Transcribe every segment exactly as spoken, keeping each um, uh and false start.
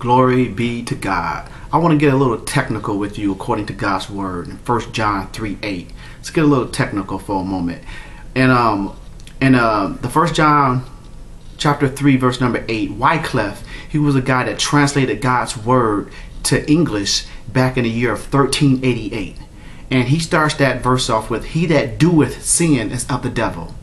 Glory be to God. I want to get a little technical with you according to God's word in First John three eight. Let's get a little technical for a moment. And um, in uh, the First John chapter three verse number eight, Wycliffe, he was a guy that translated God's word to English back in the year of thirteen eighty-eight. And he starts that verse off with, "He that doeth sin is of the devil."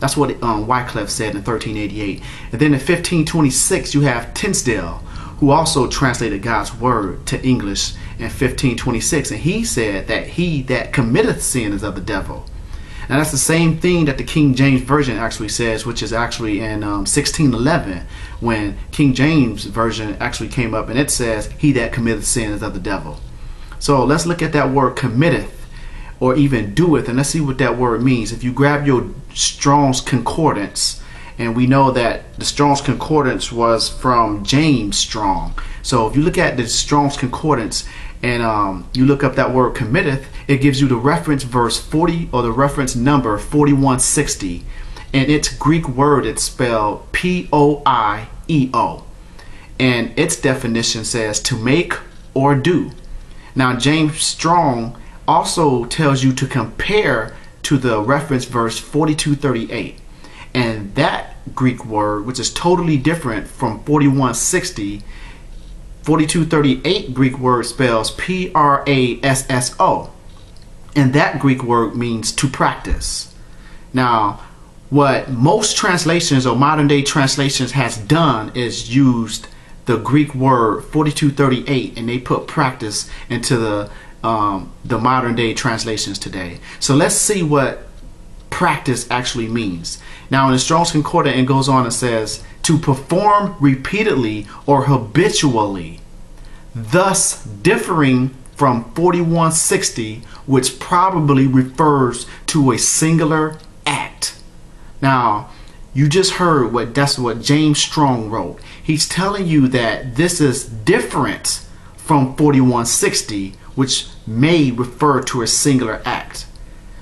That's what um, Wycliffe said in thirteen eighty-eight. And then in fifteen twenty-six, you have Tinsdale, who also translated God's word to English in fifteen twenty-six. And he said that he that committeth sin is of the devil. Now that's the same thing that the King James Version actually says, which is actually in um, sixteen eleven, when King James Version actually came up, and it says, "He that committeth sin is of the devil." So let's look at that word committeth, or even doeth, and let's see what that word means. If you grab your Strong's Concordance, and we know that the Strong's Concordance was from James Strong. So if you look at the Strong's Concordance and um, you look up that word committeth, it gives you the reference verse forty, or the reference number forty-one sixty. And its Greek word, it's spelled P O I E O. And its definition says to make or do. Now James Strong also tells you to compare to the reference verse forty-two thirty-eight. And that Greek word, which is totally different from forty-one sixty, forty-two thirty-eight Greek word spells P R A S S O. And that Greek word means to practice. Now, what most translations or modern day translations has done is used the Greek word forty-two thirty-eight, and they put practice into the um, the modern day translations today. So let's see what practice actually means. Now in Strong's Concordance, it goes on and says to perform repeatedly or habitually, thus differing from forty-one sixty, which probably refers to a singular act. Now you just heard what that's what James Strong wrote. He's telling you that this is different from forty-one sixty, which may refer to a singular act.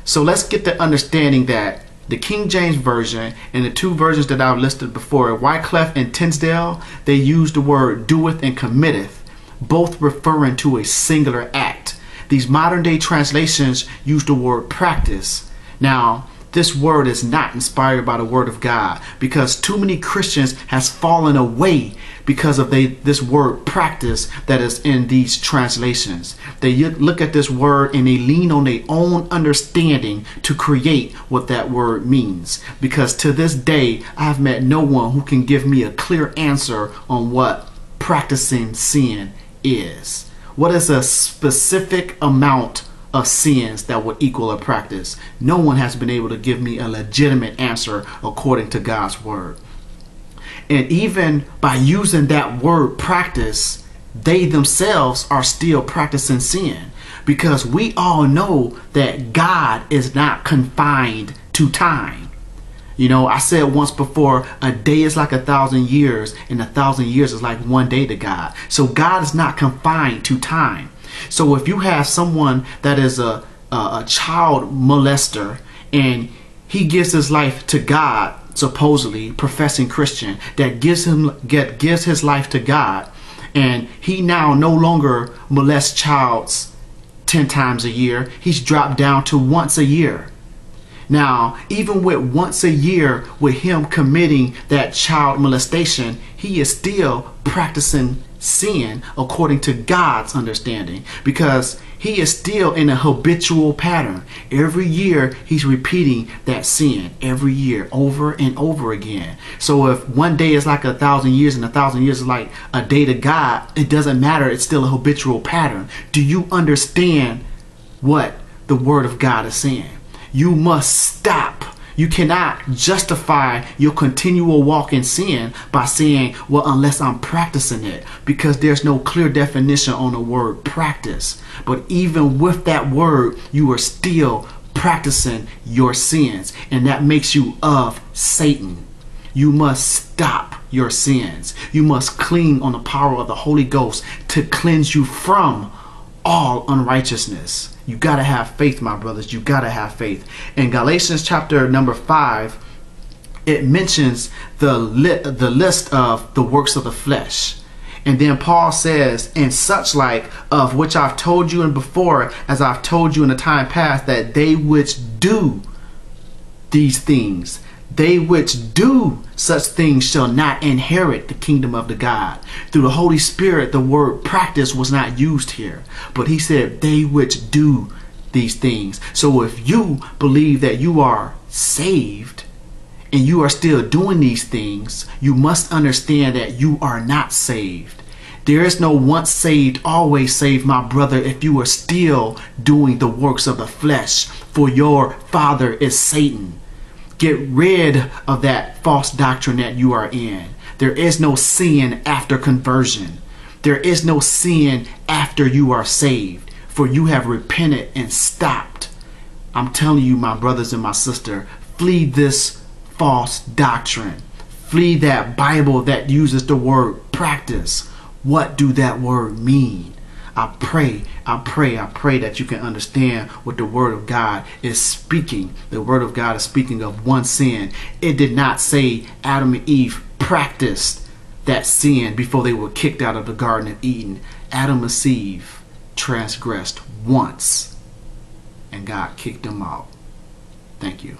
So let's get the understanding that the King James Version and the two versions that I've listed before, Wycliffe and Tinsdale, they use the word doeth and committeth, both referring to a singular act. These modern day translations use the word practice. Now, this word is not inspired by the word of God, because too many Christians has fallen away because of they, this word practice that is in these translations. They look at this word and they lean on their own understanding to create what that word means. Because to this day, I've met no one who can give me a clear answer on what practicing sin is. What is a specific amount of sins that would equal a practice? No one has been able to give me a legitimate answer according to God's word. And even by using that word practice, they themselves are still practicing sin, because we all know that God is not confined to time. You know, I said once before, a day is like a thousand years, and a thousand years is like one day to God. So God is not confined to time. So if you have someone that is a, a, a child molester, and he gives his life to God, supposedly professing Christian, that gives him get gives his life to God, and he now no longer molests childs ten times a year. He's dropped down to once a year. Now, even with once a year with him committing that child molestation, he is still practicing sin according to God's understanding, because he is still in a habitual pattern. Every year he's repeating that sin, every year, over and over again. So if one day is like a thousand years and a thousand years is like a day to God, it doesn't matter. It's still a habitual pattern. Do you understand what the word of God is saying? You must stop. You cannot justify your continual walk in sin by saying, well, unless I'm practicing it, because there's no clear definition on the word practice. But even with that word, you are still practicing your sins, and that makes you of Satan. You must stop your sins. You must cling on the power of the Holy Ghost to cleanse you from all unrighteousness. You gotta have faith, my brothers. You gotta have faith. In Galatians chapter number five, it mentions the li the list of the works of the flesh, And then Paul says, and such like, of which I've told you and before, as I've told you in the time past, that they which do these things, they which do such things shall not inherit the kingdom of the God. Through the Holy Spirit, the word practice was not used here, but he said, they which do these things. So if you believe that you are saved and you are still doing these things, you must understand that you are not saved. There is no once saved, always saved, my brother, if you are still doing the works of the flesh, for your father is Satan. Get rid of that false doctrine that you are in. There is no sin after conversion. There is no sin after you are saved, for you have repented and stopped. I'm telling you, my brothers and my sister, flee this false doctrine. Flee that Bible that uses the word practice. What do that word mean? I pray, I pray, I pray that you can understand what the Word of God is speaking. The Word of God is speaking of one sin. It did not say Adam and Eve practiced that sin before they were kicked out of the Garden of Eden. Adam and Eve transgressed once, and God kicked them out. Thank you.